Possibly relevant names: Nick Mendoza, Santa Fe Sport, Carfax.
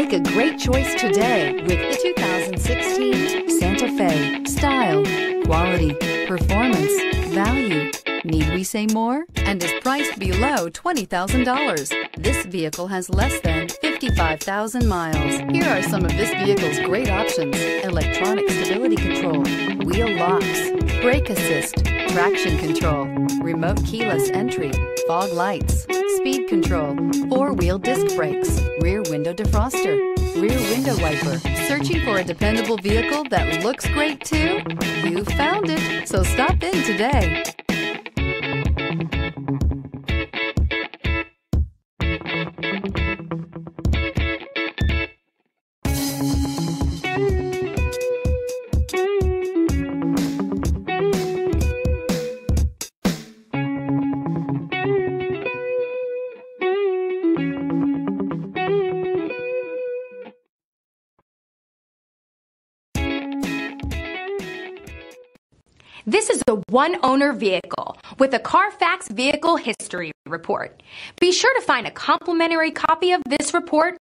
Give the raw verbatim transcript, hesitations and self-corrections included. Make a great choice today with the two thousand sixteen Santa Fe. Style, quality, performance, value. Need we say more? And is priced below twenty thousand dollars. This vehicle has less than fifty-five thousand miles. Here are some of this vehicle's great options: electronic stability control, wheel locks, brake assist, traction control, remote keyless entry, fog lights, speed control, four-wheel disc brakes, rear window defroster, rear window wiper. Searching for a dependable vehicle that looks great too? You found it, so stop in today. This is a one-owner vehicle with a Carfax Vehicle History Report. Be sure to find a complimentary copy of this report